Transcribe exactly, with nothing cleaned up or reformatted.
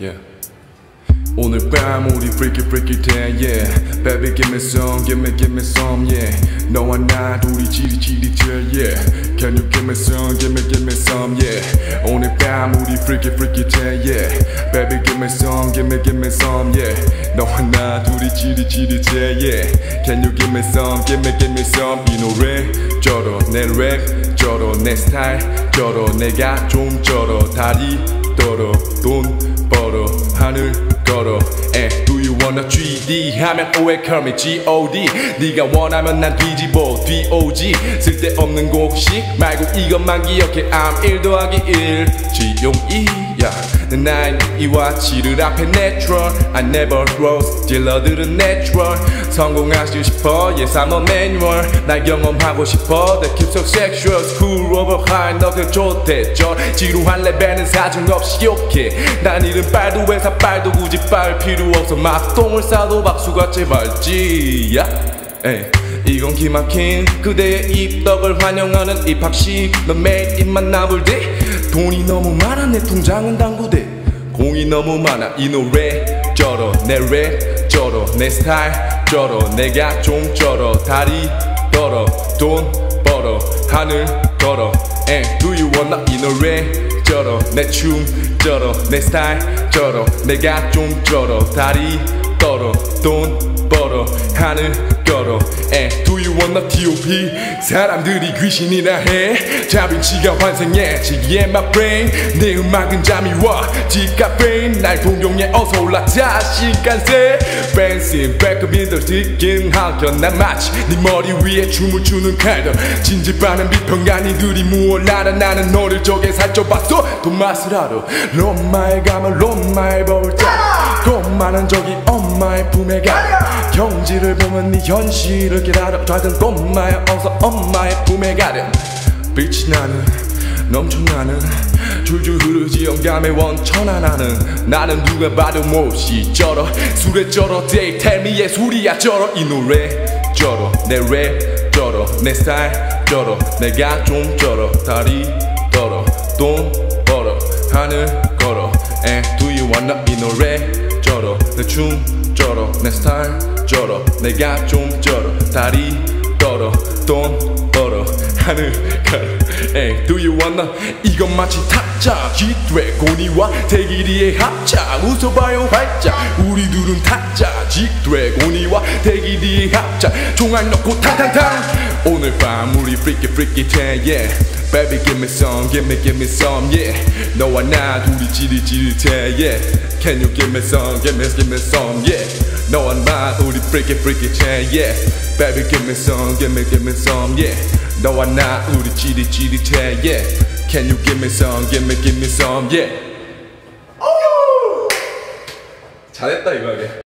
Yeah. 오늘 밤 우리 freaky freaky day yeah. Baby give me some, give me give me some yeah. 너와 나 둘이 지릿지릿해 yeah. Can you give me some, give me give me some yeah. 오늘 밤 우리 freaky freaky day yeah. Baby give me some, give me give me some yeah. 너와 나 둘이 지릿지릿해 yeah. Can you give me some, give me give me some. 이 노래 쩔어 내 랩 쩔어 내 스타일 쩔어 내가 좀 쩔어 다리 떨어 돈 걸어 하늘 걸어 eh. Do you wanna 쓰리 디 하면 오해 call me 지 오 디 네가 원하면 난 뒤집어 디 오 지 쓸데없는 곡식 말고 이것만 기억해 I'm 일 더하기 일 지용이 yeah. 내 나인 이와 칠을 앞에 내추럴 I never rose 딜러들은 내추럴 성공하실 싶어 yes I'm a manual 날 경험하고 싶어 They keep so sexual School over high 너들 좋대절 지루한 레벨은 사정없이 욕해 난 이름 빨도 회사 빨도 굳이 빨 필요 없어 막동을 싸도 박수가 재발지 yeah. 이건 기막힌 그대의 입덕을 환영하는 입학식 넌 매일 입만 나불대 돈이 너무 많아 내 통장은 당구대 공이 너무 많아 이 노래 쩔어 내 랩 쩔어 내 스타일 쩔어 내가 좀 쩔어 다리 떨어 돈 벌어 하늘 걸어 And do you wanna 이 노래 쩔어 내 춤 쩔어 내 스타일 쩔어 내가 좀 쩔어 다리 떨어 돈 벌어 하늘 걸어 에 Do you wanna 디 오 피 사람들이 귀신이라 해 자빈치가 환생해 지기의 my brain 내 음악은 잠이 와 디카페인 날 동경에 어서 올라타 시간세 펜싱 백업인들 듣긴 하견 난 마치 네 머리 위에 춤을 추는 칼들 진지빠는 비평가니들이 무얼 알아 나는 너를 저게 살쪄봤어 돈 맛을 알아 로마에 가면 로마의 법을 따라 고마는 저기 엄마의 품에 가려 경지를 보면 네 현실을 깨달아 작은 꼬마야 어서 엄마의 품에 가려 빛이 나는 넘쳐나는 줄줄 흐르지 영감의 원천하 나는 나는 누가 봐도 몹시 쩔어 술에 쩔어 They tell me 예술이야 쩔어 이 노래 쩔어 내 랩 쩔어 내 스타일 쩔어 내가 좀 쩔어 다리 떨어 돈 벌어 하늘 걸어 And do you wanna 이 노래 쩔어 내 춤 쩔어 내 스타일 쩔어 내가 좀 쩔어 다리 떨어 돈 벌어 하늘 걸어 에이 Do you wanna 이건 마치 타짜 기대 고니와 대기리의 합작 웃어봐요 활짝 우리 둘은 타짜 기대 고니와 대기리의 합작 종알 넣고 탕탕탕 오늘 밤 우리 freaky freaky day yeah Baby give me some, give me, give me some, yeah 너와 나 둘이 지릿지릿해, yeah Can you give me some, give me, give me some, yeah 너와 나 우리 freaky freaky 해, yeah Baby give me some, give me, give me some, yeah 너와 나 우리 지릿지릿해, yeah Can you give me some, give me, give me some, yeah 잘했다 이거 하게